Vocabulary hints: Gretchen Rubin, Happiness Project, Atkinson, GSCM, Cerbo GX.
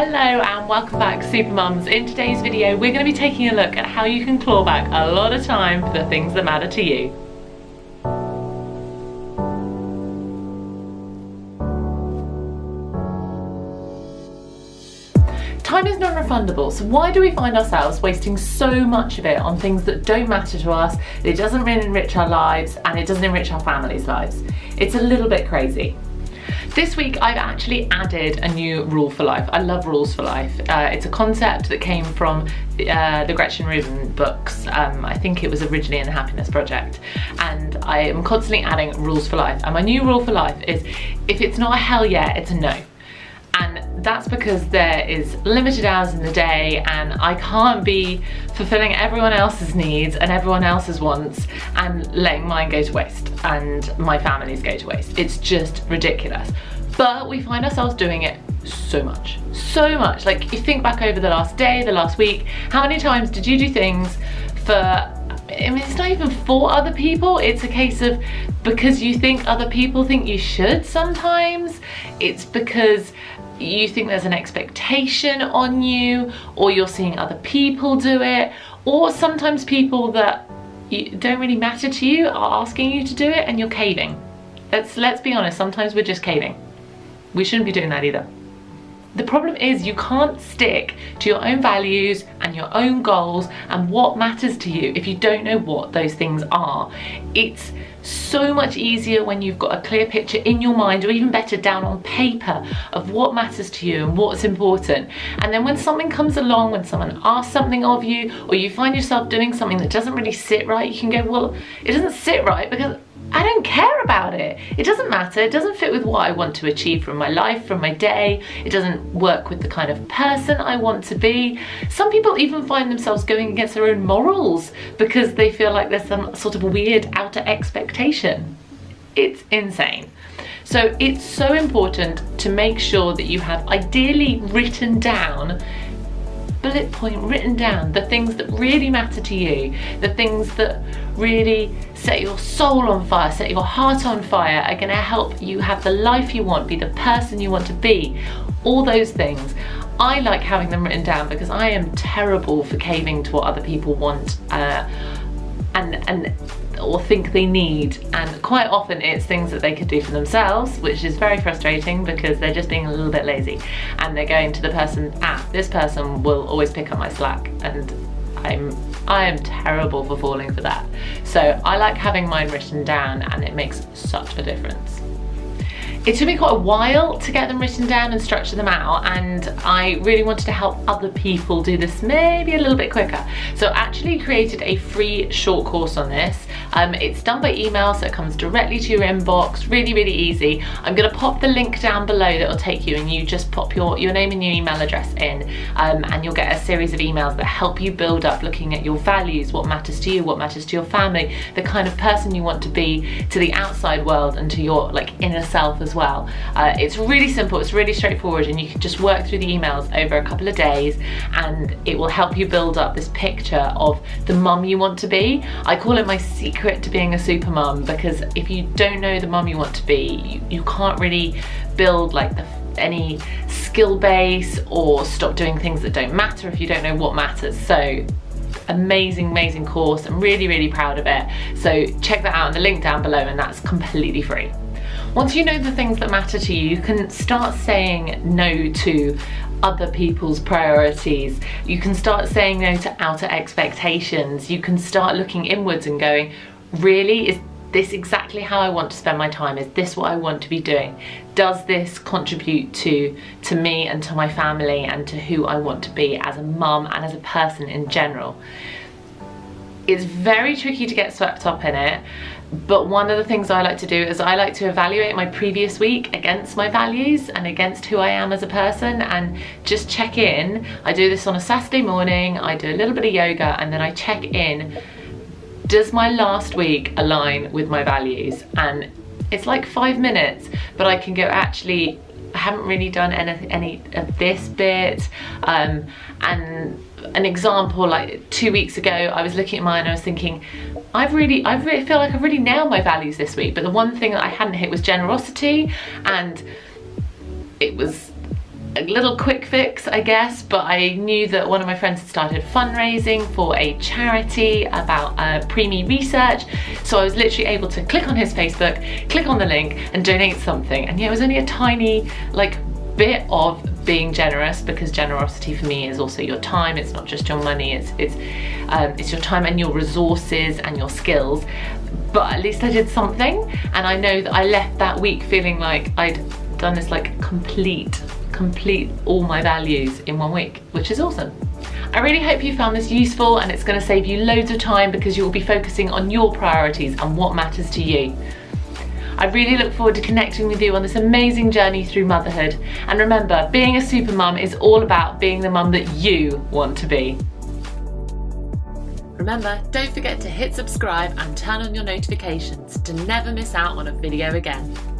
Hello and welcome back, Supermums. In today's video we're going to be taking a look at how you can claw back a lot of time for the things that matter to you. Time is non-refundable, so why do we find ourselves wasting so much of it on things that don't matter to us, it doesn't really enrich our lives, and it doesn't enrich our families' lives? It's a little bit crazy. This week I've actually added a new rule for life. I love rules for life. It's a concept that came from the Gretchen Rubin books. I think it was originally in the Happiness Project. And I am constantly adding rules for life. And my new rule for life is, if it's not a hell yeah, it's a no. And that's because there is limited hours in the day and I can't be fulfilling everyone else's needs and everyone else's wants and letting mine go to waste and my family's go to waste. It's just ridiculous. But we find ourselves doing it so much. Like, you think back over the last day, the last week, how many times did you do things for, I mean, it's not even for other people, it's a case of because you think other people think you should sometimes, it's because you think there's an expectation on you, or you're seeing other people do it, or sometimes people that don't really matter to you are asking you to do it and you're caving. Let's be honest, sometimes we're just caving. We shouldn't be doing that either. The problem is you can't stick to your own values and your own goals and what matters to you if you don't know what those things are. It's so much easier when you've got a clear picture in your mind, or even better, down on paper, of what matters to you and what's important. And then when something comes along, when someone asks something of you, or you find yourself doing something that doesn't really sit right, you can go, well, it doesn't sit right because I don't care about it. It doesn't matter. It doesn't fit with what I want to achieve from my life, from my day. It doesn't work with the kind of person I want to be. Some people even find themselves going against their own morals because they feel like there's some sort of weird outer expectation. It's insane. So it's so important to make sure that you have ideally written down, bullet point written down, the things that really matter to you, the things that really set your soul on fire, set your heart on fire, are going to help you have the life you want, be the person you want to be, all those things. I like having them written down because I am terrible for caving to what other people want or think they need, and quite often it's things that they could do for themselves, which is very frustrating because they're just being a little bit lazy and they're going to the person, this person will always pick up my slack, and I am terrible for falling for that. So I like having mine written down and it makes such a difference. It took me quite a while to get them written down and structure them out, and I really wanted to help other people do this maybe a little bit quicker. So I actually created a free short course on this. It's done by email, so it comes directly to your inbox, really, really easy. I'm gonna pop the link down below that'll take you, and you just pop your name and your email address in, and you'll get a series of emails that help you build up looking at your values, what matters to you, what matters to your family, the kind of person you want to be to the outside world and to your inner self as well. It's really simple, it's really straightforward, and you can just work through the emails over a couple of days and it will help you build up this picture of the mum you want to be. I call it my secret to being a super mum, because if you don't know the mum you want to be, you can't really build any skill base or stop doing things that don't matter if you don't know what matters. So amazing course. I'm really proud of it. So check that out on the link down below, and that's completely free. Once you know the things that matter to you, you can start saying no to other people's priorities. You can start saying no to outer expectations. You can start looking inwards and going, really, is this exactly how I want to spend my time? Is this what I want to be doing? Does this contribute to me and to my family and to who I want to be as a mum and as a person in general? It's very tricky to get swept up in it, but one of the things I like to do is I like to evaluate my previous week against my values and against who I am as a person, and just check in. I do this on a Saturday morning, I do a little bit of yoga, and then I check in. Does my last week align with my values? And it's like 5 minutes, but I can go, actually, I haven't really done any of this bit. And an example, like 2 weeks ago, I was looking at mine and I was thinking, I really feel like I've really nailed my values this week, but the one thing that I hadn't hit was generosity, and it was a little quick fix, I guess, but I knew that one of my friends had started fundraising for a charity about preemie research, so I was literally able to click on his Facebook, click on the link and donate something. And yeah, it was only a tiny like bit of being generous, because generosity for me is also your time. It's not just your money, it's your time and your resources and your skills. But at least I did something, and I know that I left that week feeling like I'd done this like complete all my values in one week, which is awesome. I really hope you found this useful, and it's going to save you loads of time because you will be focusing on your priorities and what matters to you. I really look forward to connecting with you on this amazing journey through motherhood. And remember, being a super mum is all about being the mum that you want to be. Remember, don't forget to hit subscribe and turn on your notifications to never miss out on a video again.